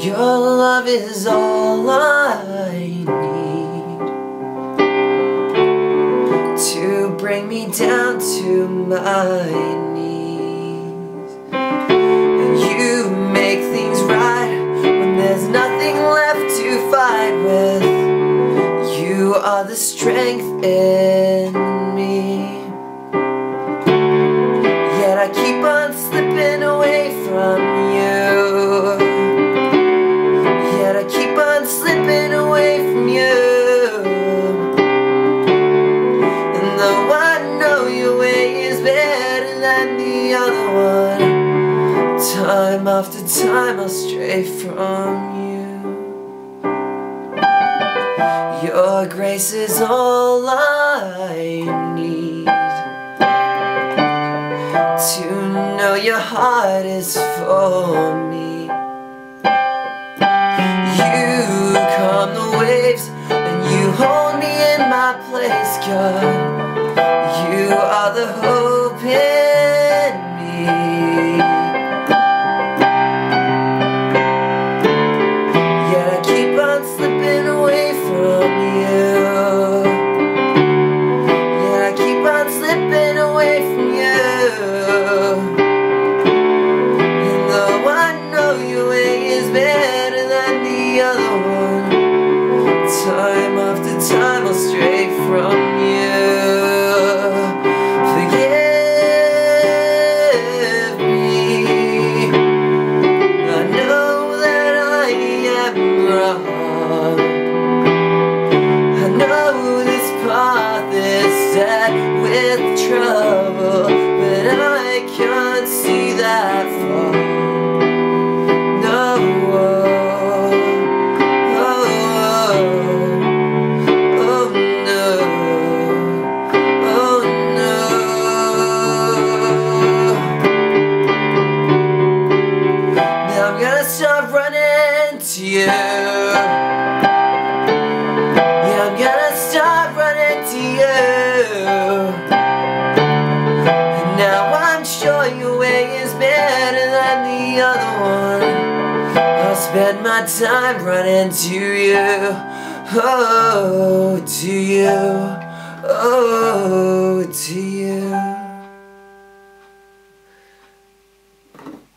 Your love is all I need to bring me down to my knees. You make things right when there's nothing left to fight with. You are the strength in me, yet I keep on slipping away from you. Slipping away from you, and though I know your way is better than the other one, time after time I'll stray from you. Your grace is all I need to know your heart is for me. And you hold me in my place, God. You are the hope in me, yet I keep on slipping away from you. Yet I keep on slipping away from you, and though I know your way is better than the other one, time after time I'll stray from you. Forgive me, I know that I am wrong. I know this path is set with trouble, but I can't see that far. Stop running to you. Yeah, I'm gonna stop running to you. And now I'm sure your way is better than the other one. I'll spend my time running to you. Oh, to you. Oh, to you.